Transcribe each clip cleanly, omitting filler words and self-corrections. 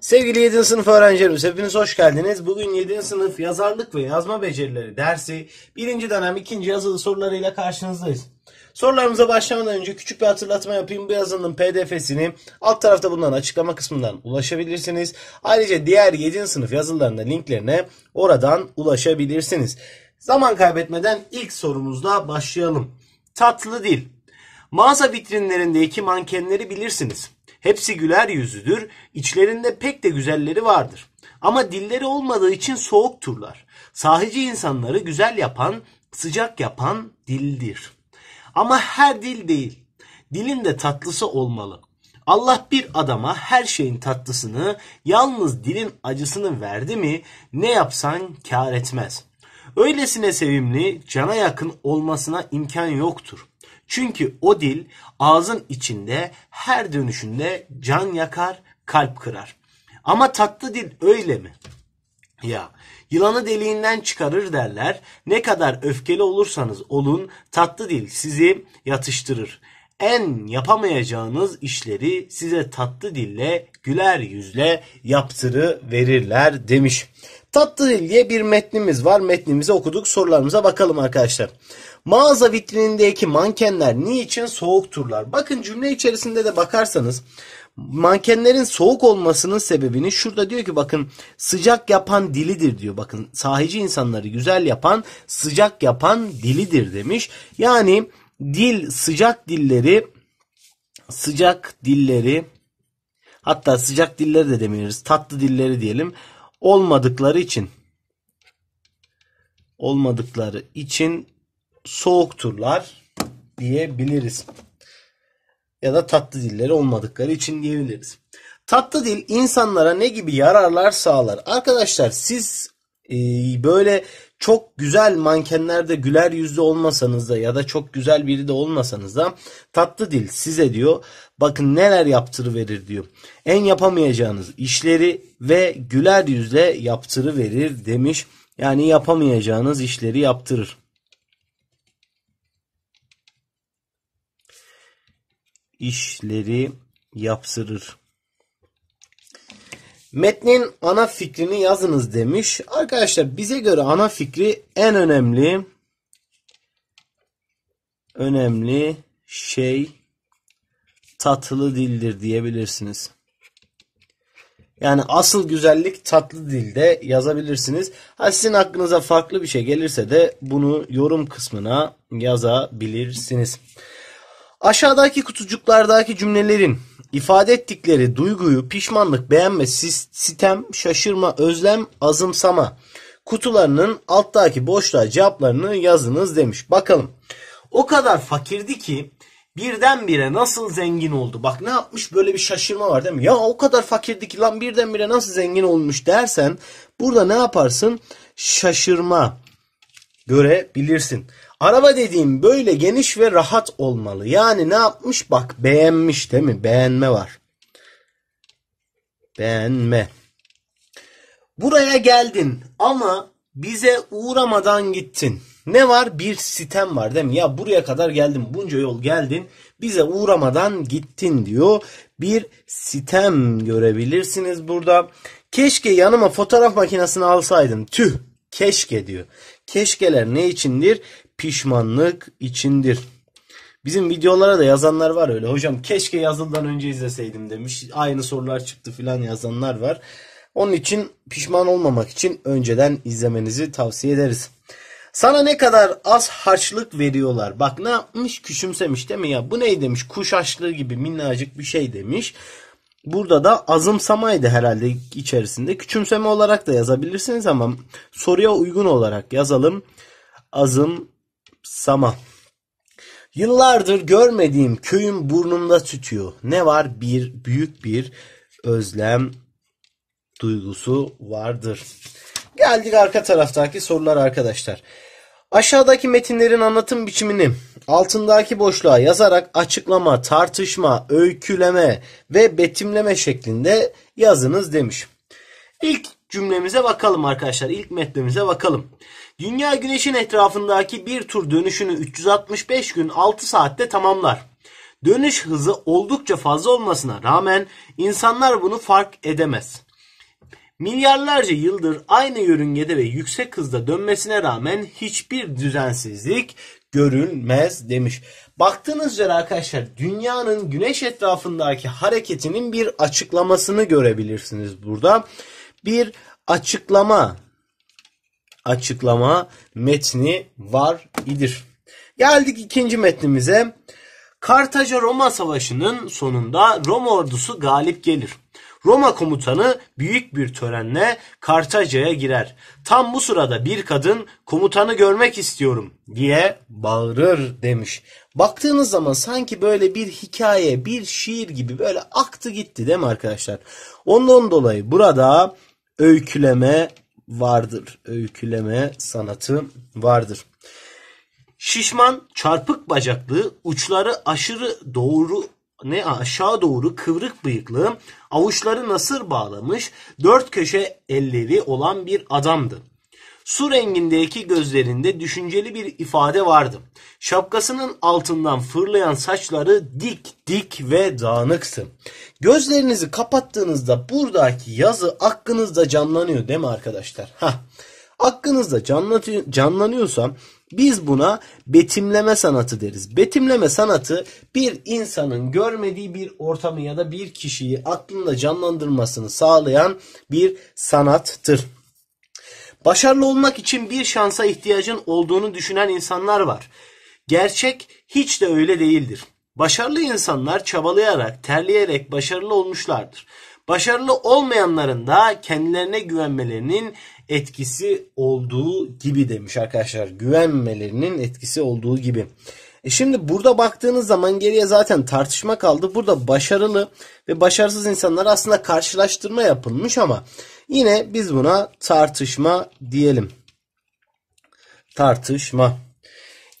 Sevgili 7. sınıf öğrencilerimiz, hepiniz hoş geldiniz. Bugün 7. sınıf yazarlık ve yazma becerileri dersi 1. dönem 2. yazılı sorularıyla karşınızdayız. Sorularımıza başlamadan önce küçük bir hatırlatma yapayım. Bu yazının pdf'sini alt tarafta bulunan açıklama kısmından ulaşabilirsiniz. Ayrıca diğer 7. sınıf yazılarında linklerine oradan ulaşabilirsiniz. Zaman kaybetmeden ilk sorumuzla başlayalım. Tatlı dil. Mağaza vitrinlerindeki mankenleri bilirsiniz. Hepsi güler yüzlüdür, içlerinde pek de güzelleri vardır. Ama dilleri olmadığı için soğukturlar. Sahici insanları güzel yapan, sıcak yapan dildir. Ama her dil değil, dilin de tatlısı olmalı. Allah bir adama her şeyin tatlısını, yalnız dilin acısını verdi mi ne yapsan kâr etmez. Öylesine sevimli, cana yakın olmasına imkan yoktur. Çünkü o dil ağzın içinde her dönüşünde can yakar, kalp kırar. Ama tatlı dil öyle mi? Ya, yılanı deliğinden çıkarır derler. Ne kadar öfkeli olursanız olun, tatlı dil sizi yatıştırır. En yapamayacağınız işleri size tatlı dille, güler yüzle yaptırıverirler demiş. Tatlı dil diye bir metnimiz var. Metnimizi okuduk. Sorularımıza bakalım arkadaşlar. Mağaza vitrinindeki mankenler niçin soğukturlar? Bakın cümle içerisinde de bakarsanız mankenlerin soğuk olmasının sebebini şurada diyor ki bakın sıcak yapan dilidir diyor. Bakın sahici insanları güzel yapan, sıcak yapan dilidir demiş. Yani dil sıcak dilleri hatta sıcak dilleri de demiyoruz. Tatlı dilleri diyelim. Olmadıkları için soğukturlar diyebiliriz. Ya da tatlı dilleri olmadıkları için diyebiliriz. Tatlı dil insanlara ne gibi yararlar sağlar? Arkadaşlar siz böyle çok güzel mankenlerde güler yüzlü olmasanız da ya da çok güzel biri de olmasanız da tatlı dil size diyor bakın neler yaptırıverir diyor. En yapamayacağınız işleri ve güler yüzle yaptırıverir demiş. Yani yapamayacağınız işleri yaptırır. İşleri yaptırır. Metnin ana fikrini yazınız demiş. Arkadaşlar bize göre ana fikri en önemli şey tatlı dildir diyebilirsiniz. Yani asıl güzellik tatlı dilde yazabilirsiniz. Ha, sizin aklınıza farklı bir şey gelirse de bunu yorum kısmına yazabilirsiniz. Aşağıdaki kutucuklardaki cümlelerin ifade ettikleri duyguyu pişmanlık, beğenme, sitem, şaşırma, özlem, azımsama kutularının alttaki boşluğa cevaplarını yazınız demiş. Bakalım. O kadar fakirdi ki birdenbire nasıl zengin oldu? Bak ne yapmış, böyle bir şaşırma var değil mi? Ya o kadar fakirdi ki lan birdenbire nasıl zengin olmuş dersen burada ne yaparsın? Şaşırma görebilirsin. Araba dediğim böyle geniş ve rahat olmalı. Yani ne yapmış? Bak beğenmiş değil mi? Beğenme var. Beğenme. Buraya geldin ama bize uğramadan gittin. Ne var? Bir sitem var değil mi? Ya buraya kadar geldim. Bunca yol geldin. Bize uğramadan gittin diyor. Bir sitem görebilirsiniz burada. Keşke yanıma fotoğraf makinesini alsaydım. Tüh. Keşke diyor. Keşkeler ne içindir? Pişmanlık içindir. Bizim videolara da yazanlar var öyle. Hocam keşke yazıldan önce izleseydim demiş. Aynı sorular çıktı filan yazanlar var. Onun için pişman olmamak için önceden izlemenizi tavsiye ederiz. Sana ne kadar az harçlık veriyorlar. Bak ne yapmış? Küçümsemiş değil mi? Ya bu ney demiş? Kuş harçlığı gibi minnacık bir şey demiş. Burada da azımsamaydı herhalde içerisinde. Küçümseme olarak da yazabilirsiniz ama soruya uygun olarak yazalım. Azımsama. Yıllardır görmediğim köyüm burnumda tütüyor. Ne var? Büyük bir özlem duygusu vardır. Geldik arka taraftaki sorular arkadaşlar. Aşağıdaki metinlerin anlatım biçimini altındaki boşluğa yazarak açıklama, tartışma, öyküleme ve betimleme şeklinde yazınız demiş. İlk cümlemize bakalım arkadaşlar. İlk metnimize bakalım. Dünya güneşin etrafındaki bir tur dönüşünü 365 gün 6 saatte tamamlar. Dönüş hızı oldukça fazla olmasına rağmen insanlar bunu fark edemez. Milyarlarca yıldır aynı yörüngede ve yüksek hızda dönmesine rağmen hiçbir düzensizlik görülmez demiş. Baktığınız üzere arkadaşlar dünyanın güneş etrafındaki hareketinin bir açıklamasını görebilirsiniz burada. Bir açıklama metni var idi. Geldik ikinci metnimize. Kartaca-Roma Savaşı'nın sonunda Roma ordusu galip gelir. Roma komutanı büyük bir törenle Kartaca'ya girer. Tam bu sırada bir kadın komutanı görmek istiyorum diye bağırır demiş. Baktığınız zaman sanki böyle bir hikaye, bir şiir gibi böyle aktı gitti değil mi arkadaşlar? Ondan dolayı burada öyküleme vardır. Öyküleme sanatı vardır. Şişman, çarpık bacaklı, uçları aşırı doğru aşağı doğru kıvrık bıyıklı, avuçları nasır bağlamış, dört köşe elleri olan bir adamdı. Su rengindeki gözlerinde düşünceli bir ifade vardı. Şapkasının altından fırlayan saçları dik ve dağınıktı. Gözlerinizi kapattığınızda buradaki yazı aklınızda canlanıyor değil mi arkadaşlar? Aklınızda canlanıyorsa biz buna betimleme sanatı deriz. Betimleme sanatı bir insanın görmediği bir ortamı ya da bir kişiyi aklında canlandırmasını sağlayan bir sanattır. Başarılı olmak için bir şansa ihtiyacın olduğunu düşünen insanlar var. Gerçek hiç de öyle değildir. Başarılı insanlar çabalayarak, terleyerek başarılı olmuşlardır. Başarılı olmayanların da kendilerine güvenmelerinin etkisi olduğu gibi demiş arkadaşlar. Güvenmelerinin etkisi olduğu gibi. Şimdi burada baktığınız zaman geriye zaten tartışma kaldı. Burada başarılı ve başarısız insanlar aslında karşılaştırma yapılmış ama yine biz buna tartışma diyelim. Tartışma.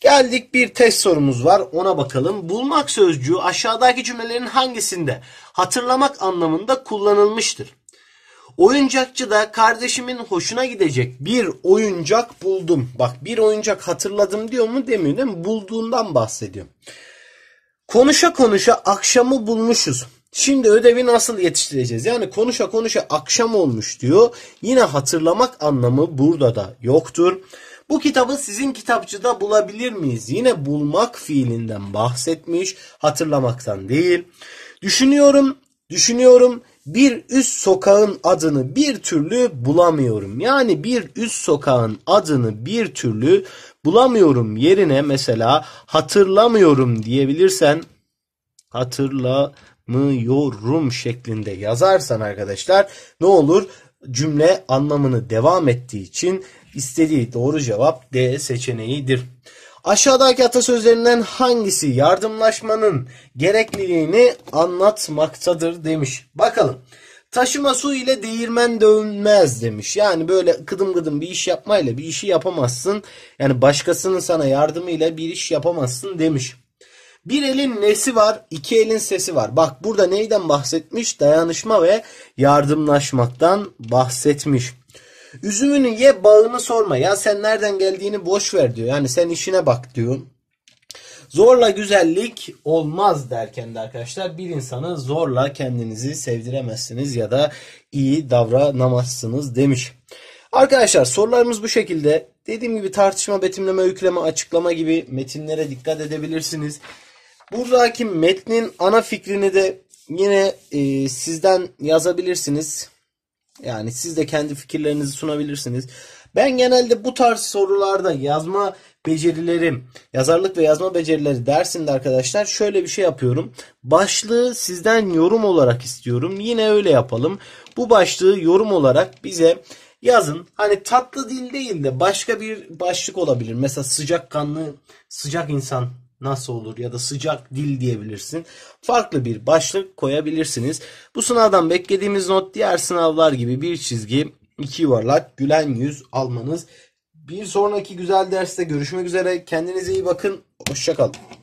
Geldik bir test sorumuz var, ona bakalım. Bulmak sözcüğü aşağıdaki cümlelerin hangisinde hatırlamak anlamında kullanılmıştır? Oyuncakçı da kardeşimin hoşuna gidecek bir oyuncak buldum. Bak bir oyuncak hatırladım diyor mu demiyor değil mi? Bulduğundan bahsediyor. Konuşa konuşa akşamı bulmuşuz. Şimdi ödevi nasıl yetiştireceğiz? Yani konuşa konuşa akşam olmuş diyor. Yine hatırlamak anlamı burada da yoktur. Bu kitabı sizin kitapçıda bulabilir miyiz? Yine bulmak fiilinden bahsetmiş, hatırlamaktan değil. Düşünüyorum bir üst sokağın adını bir türlü bulamıyorum. Yani bir üst sokağın adını bir türlü bulamıyorum yerine mesela hatırlamıyorum diyebilirsen hatırlamıyorum şeklinde yazarsan arkadaşlar ne olur? Cümle anlamını devam ettiği için istediği doğru cevap D seçeneğidir. Aşağıdaki atasözlerinden hangisi yardımlaşmanın gerekliliğini anlatmaktadır demiş. Bakalım. Taşıma su ile değirmen dönmez demiş. Yani böyle kıdım kıdım bir iş yapmayla bir işi yapamazsın. Yani başkasının sana yardımıyla bir iş yapamazsın demiş. Bir elin nesi var, iki elin sesi var. Bak burada neyden bahsetmiş? Dayanışma ve yardımlaşmaktan bahsetmiş. Üzümünü ye, bağını sorma. Ya sen nereden geldiğini boş ver diyor. Yani sen işine bak diyor. Zorla güzellik olmaz derken de arkadaşlar bir insanı zorla kendinizi sevdiremezsiniz ya da iyi davranamazsınız demiş. Arkadaşlar sorularımız bu şekilde. Dediğim gibi tartışma, betimleme, öyküleme, açıklama gibi metinlere dikkat edebilirsiniz. Buradaki metnin ana fikrini de yine sizden yazabilirsiniz. Yani siz de kendi fikirlerinizi sunabilirsiniz. Ben genelde bu tarz sorularda yazma becerilerim, yazarlık ve yazma becerileri dersinde arkadaşlar şöyle bir şey yapıyorum. Başlığı sizden yorum olarak istiyorum. Yine öyle yapalım. Bu başlığı yorum olarak bize yazın. Hani tatlı dil değil de başka bir başlık olabilir. Mesela sıcakkanlı, sıcak insan nasıl olur ya da sıcak dil diyebilirsin. Farklı bir başlık koyabilirsiniz. Bu sınavdan beklediğimiz not diğer sınavlar gibi bir çizgi, iki yuvarlak, gülen yüz almanız. Bir sonraki güzel derste görüşmek üzere. Kendinize iyi bakın. Hoşça kalın.